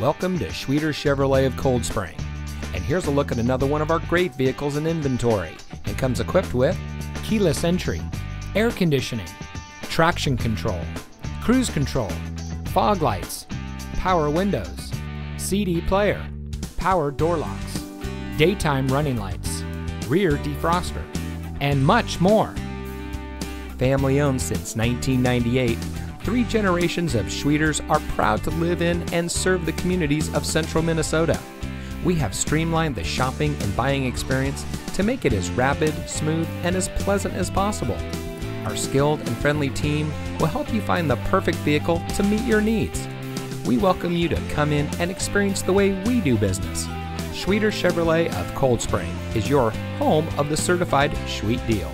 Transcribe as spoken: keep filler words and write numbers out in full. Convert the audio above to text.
Welcome to Schwieters Chevrolet of Cold Spring. And here's a look at another one of our great vehicles in inventory. It comes equipped with keyless entry, air conditioning, traction control, cruise control, fog lights, power windows, C D player, power door locks, daytime running lights, rear defroster, and much more. Family owned since nineteen ninety-eight, three generations of Schwieters are proud to live in and serve the communities of central Minnesota. We have streamlined the shopping and buying experience to make it as rapid, smooth, and as pleasant as possible. Our skilled and friendly team will help you find the perfect vehicle to meet your needs. We welcome you to come in and experience the way we do business. Schwieters Chevrolet of Cold Spring is your home of the certified Schwiet deal.